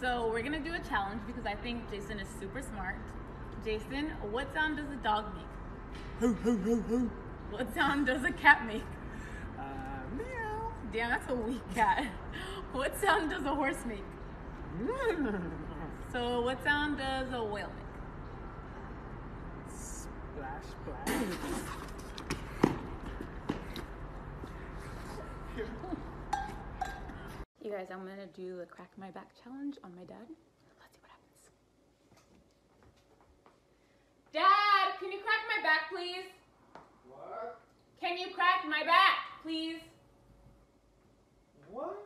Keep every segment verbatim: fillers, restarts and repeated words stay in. So we're gonna do a challenge because I think Jason is super smart. Jason, what sound does a dog make? Hoo, hoo, hoo, hoo. What sound does a cat make? Uh, meow. Damn, that's a weak cat. What sound does a horse make? So what sound does a whale make? Splash, splash. You guys, I'm gonna do the crack my back challenge on my dad. Let's see what happens. Dad, can you crack my back, please? What? Can you crack my back, please? What?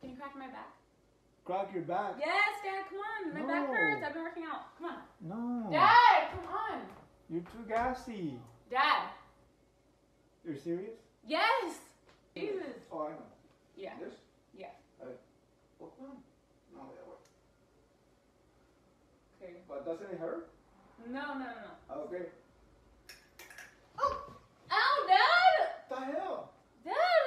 Can you crack my back? Crack your back? Yes, Dad, come on. My no. back hurts. I've been working out. Come on. No. Dad, come on. You're too gassy. Dad. You're serious? Yes. Jesus. Oh, I know. Yeah. This? Yeah. Uh, what one? No, that way. Okay. But doesn't it hurt? No, no, no. Okay. Oh! Ow, Dad! What the hell? Dad!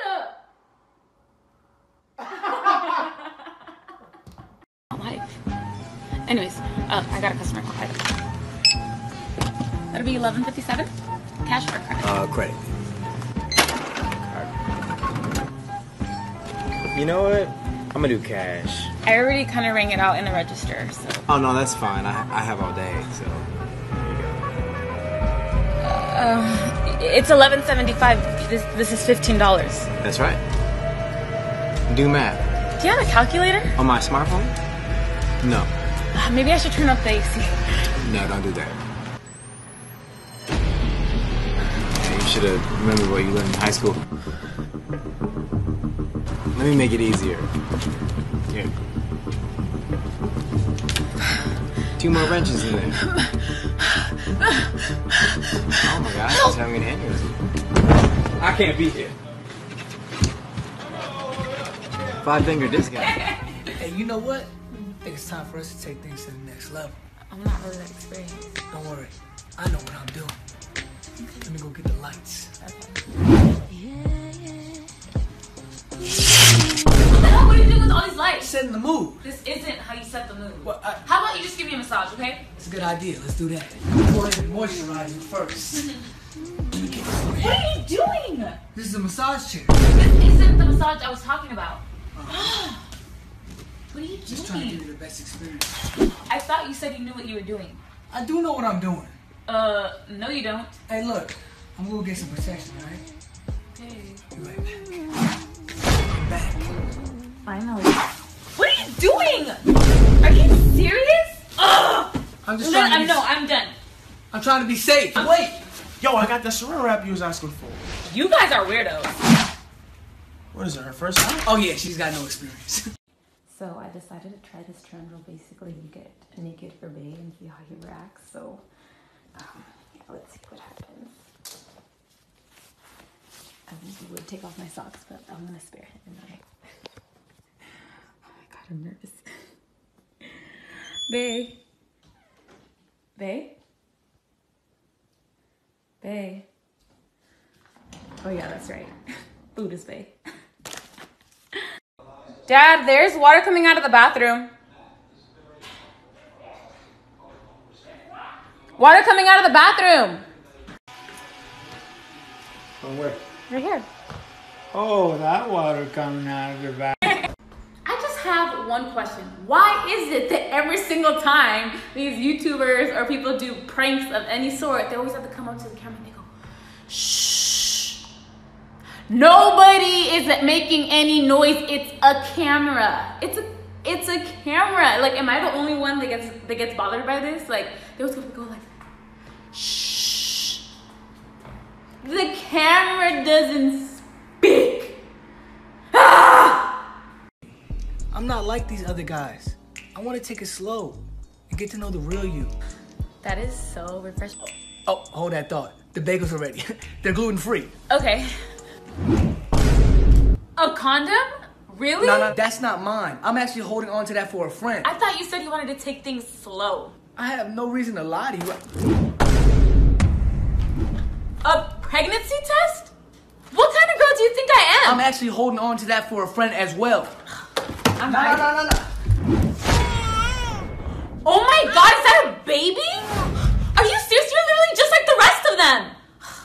I'm live. Anyways, uh, I got a customer call. That'll be eleven fifty-seven. Cash or credit? Uh, credit. You know what? I'm gonna do cash. I already kind of rang it out in the register, so. Oh no, that's fine. I, I have all day, so. There you go. Uh, it's eleven seventy-five. This this is fifteen dollars. That's right. Do math. Do you have a calculator? On my smartphone? No. Uh, maybe I should turn off the A C. No, don't do that. Yeah, you should have remembered what you learned in high school. Let me make it easier. Here. Two more wrenches in there. Oh my gosh, I was having an aneurysm. I can't be here. Five finger discount. Hey, you know what? I think it's time for us to take things to the next level. I'm not really that experienced. Don't worry. I know what I'm doing. Let me go get the lights. Okay. Setting the mood. This isn't how you set the mood. Well, I, how about you just give me a massage, okay? It's a good idea. Let's do that. Pour in moisturizing first. What are you doing? This is a massage chair. This isn't the massage I was talking about. Uh-huh. What are you doing? Just trying to give you the best experience. I thought you said you knew what you were doing. I do know what I'm doing. Uh, no, you don't. Hey, look. I'm gonna go get some protection, all right? Okay. Be right back. Back. Finally. What are you doing? Are you serious? Ugh! I'm just no, trying to I'm, No, I'm done. I'm trying to be safe. I'm Wait! Yo, I got the saran wrap you was asking for. You guys are weirdos. What is it, her first time? Oh yeah, she's got no experience. So I decided to try this trend where basically you get naked for Bay and see how he reacts. So um, yeah, let's see what happens. I would take off my socks, but I'm gonna spare him tonight. I'm nervous. Bay. Bay? Bay. Oh yeah, that's right. Food is Bay. Dad, there's water coming out of the bathroom. Water coming out of the bathroom. From where? Right here. Oh, that water coming out of the bathroom. Have one question. Why is it that every single time these YouTubers or people do pranks of any sort, they always have to come up to the camera and they go, shh. Nobody is making any noise. It's a camera. It's a it's a camera. Like, am I the only one that gets that gets bothered by this? Like, they always go like, shh. The camera doesn't speak. I'm not like these other guys. I want to take it slow and get to know the real you. That is so refreshing. Oh, oh hold that thought. The bagels are ready. They're gluten-free. Okay. A condom? Really? No, no, that's not mine. I'm actually holding on to that for a friend. I thought you said you wanted to take things slow. I have no reason to lie to you. A pregnancy test? What kind of girl do you think I am? I'm actually holding on to that for a friend as well. I'm no, no, no, no, no. Oh my god, is that a baby? Are you serious? You're literally just like the rest of them.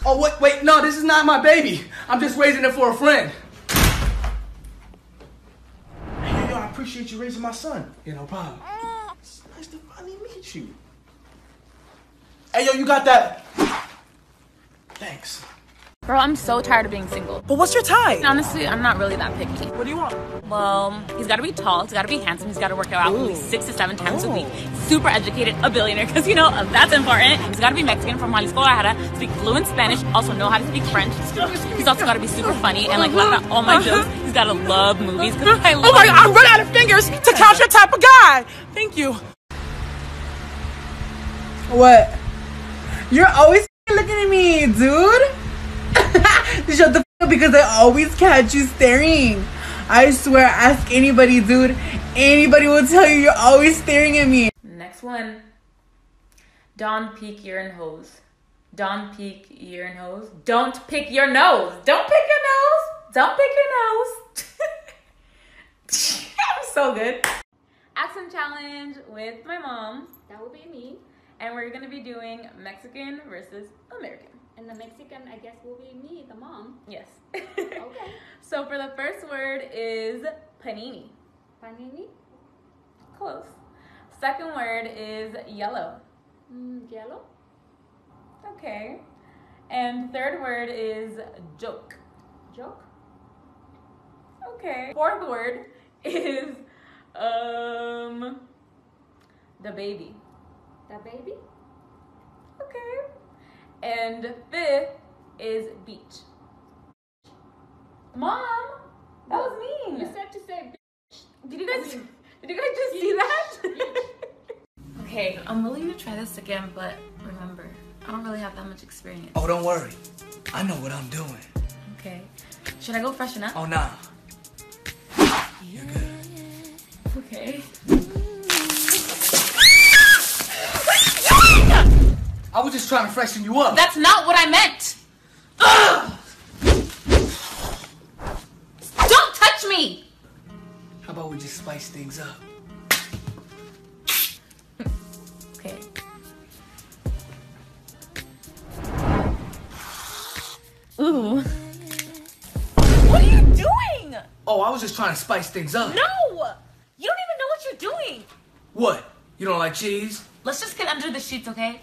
Oh, wait, wait, no, this is not my baby. I'm just raising it for a friend. Hey, yo, I appreciate you raising my son. Yeah, no problem. It's nice to finally meet you. Hey, yo, you got that? Thanks. Girl, I'm so tired of being single. But what's your type? Honestly, I'm not really that picky. What do you want? Well, he's got to be tall, he's got to be handsome, he's got to work out Ooh. at least six to seven times Ooh. a week. Super educated, a billionaire, because, you know, that's important. He's got to be Mexican, from Jalisco, Guadalajara, speak fluent Spanish, also know how to speak French. He's also got to be super funny and, like, laugh at all my jokes. He's got to love movies, because I love Oh my God, I've run out of fingers to count your type of guy. Thank you. What? You're always looking at me, dude. Shut the f up, because I always catch you staring. I swear, ask anybody, dude. Anybody will tell you you're always staring at me. Next one. Don't pick your nose. Don't pick your nose. Don't pick your nose. Don't pick your nose. Don't pick your nose. I'm so good. Accent challenge with my mom. That will be me. And we're gonna be doing Mexican versus American. And the Mexican, I guess, will be me, the mom. Yes. Okay. So for the first word is panini. Panini? Close. Second word is yellow. Mm, yellow? Okay. And third word is joke. Joke? Okay. Fourth word is um the baby. The baby? Okay. And fifth is beach. Mom, that was mean. You said to say bitch. Did you guys, did you guys just see that? Okay, I'm willing to try this again, but remember, I don't really have that much experience. Oh, don't worry. I know what I'm doing. Okay. Should I go freshen up? Oh, nah. You're good. Okay. I was just trying to freshen you up. That's not what I meant. Ugh. Don't touch me. How about we just spice things up? Okay. Ooh. What are you doing? Oh, I was just trying to spice things up. No, you don't even know what you're doing. What? You don't like cheese? Let's just get under the sheets, okay?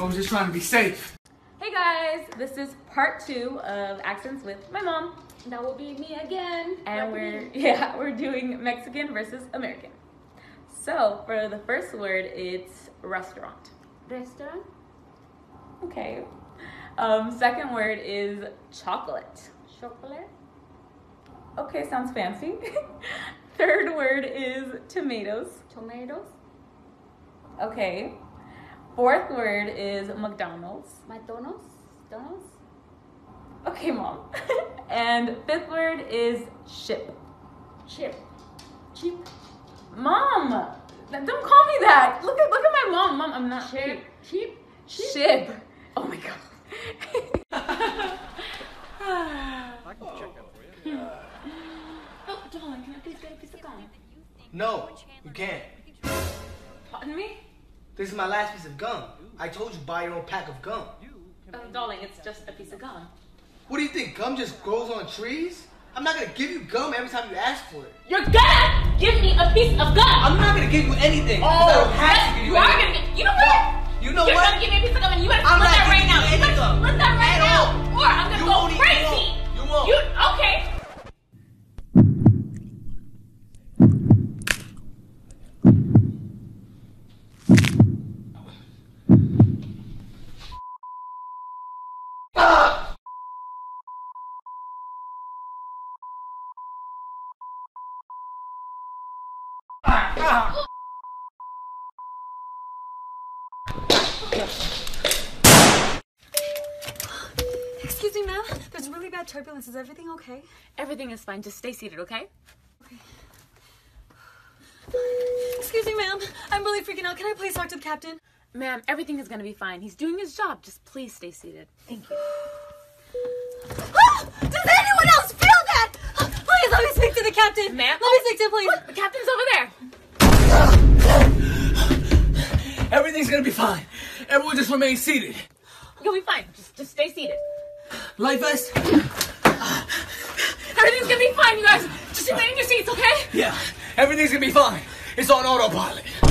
I was just trying to be safe. Hey guys, this is part two of Accents with my mom. That will be me again. And we're, yeah, we're doing Mexican versus American. So for the first word, it's restaurant. Restaurant? Okay. Um, second word is chocolate. Chocolate? Okay, sounds fancy. Third word is tomatoes. Tomatoes? Okay. Fourth word is McDonald's. McDonald's? McDonald's? Okay, mom. And fifth word is ship. Ship. Cheap. Mom! Don't call me that! Look at look at my mom. Mom, I'm not. Ship. Cheap. Ship. Ship. Oh my god. I can check out for you. Oh, darling, can I please get a piece of gum? No, you can't. Pardon me? This is my last piece of gum. I told you, buy your own pack of gum. Oh, darling, it's just a piece of gum. What do you think, gum just grows on trees? I'm not gonna give you gum every time you ask for it. You're gonna give me a piece of gum! I'm not gonna give you anything. Oh, I don't have to give you you anything. Are gonna give, you know what? You know You're what? You're gonna give me a piece of gum and you gotta split that right now. You gotta split that right now, or I'm gonna go crazy. You won't. You, okay. Excuse me, ma'am. There's really bad turbulence. Is everything okay? Everything is fine. Just stay seated, okay? Okay. Excuse me, ma'am. I'm really freaking out. Can I please talk to the captain? Ma'am, everything is gonna be fine. He's doing his job. Just please stay seated. Thank you. Ah! Does anyone else feel that? Please let me speak to the captain. Ma'am? Let me speak to him, please. Look, the captain's over there. Everything's gonna be fine. Everyone just remain seated. You'll be fine. Just, just stay seated. Life vest? Everything's gonna be fine, you guys. Just remain in your seats, okay? Yeah. Everything's gonna be fine. It's on autopilot.